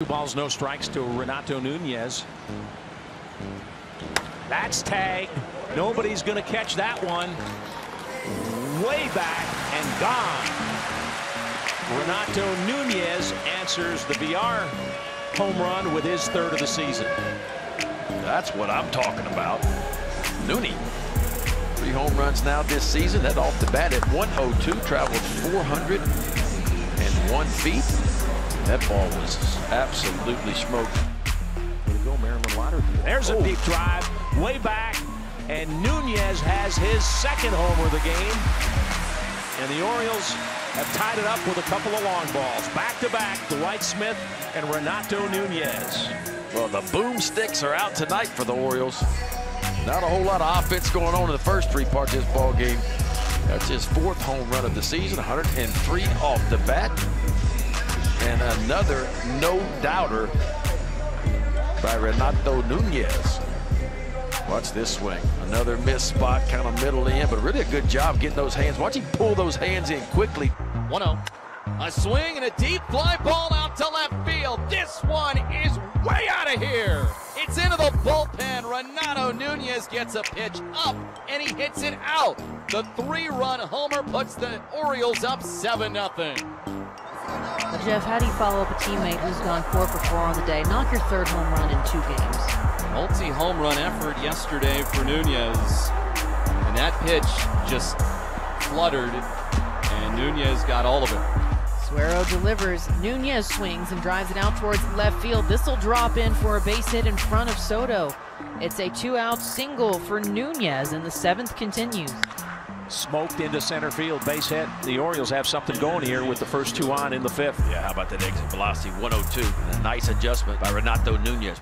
Two balls, no strikes to Renato Núñez. That's tagged. Nobody's going to catch that one. Way back and gone. Renato Núñez answers the VR home run with his third of the season. That's what I'm talking about. Núñez. 3 home runs now this season. That off the bat at 102, traveled 401 feet. That ball was absolutely smoked. Way to go, Maryland Water. There's a deep drive, way back, and Núñez has his second homer of the game. And the Orioles have tied it up with a couple of long balls. Back-to-back, Dwight Smith and Renato Núñez. Well, the boomsticks are out tonight for the Orioles. Not a whole lot of offense going on in the first 3 parts of this ball game. That's his 4th home run of the season, 103 off the bat. And another no-doubter by Renato Núñez. Watch this swing. Another missed spot, kind of middle in, but really a good job getting those hands. Watch him pull those hands in quickly. 1-0. A swing and a deep fly ball out to left field. This one is way out of here. It's into the bullpen. Renato Núñez gets a pitch up, and he hits it out. The 3-run homer puts the Orioles up 7-0. Jeff, how do you follow up a teammate who's gone 4 for 4 on the day? Knock your 3rd home run in 2 games. Multi-home run effort yesterday for Núñez. And that pitch just fluttered, and Núñez got all of it. Suero delivers. Núñez swings and drives it out towards left field. This will drop in for a base hit in front of Soto. It's a 2-out single for Núñez, and the 7th continues. Smoked into center field, base hit. The Orioles have something going here with the first 2 on in the 5th. Yeah, how about that exit velocity? 102. A nice adjustment by Renato Núñez.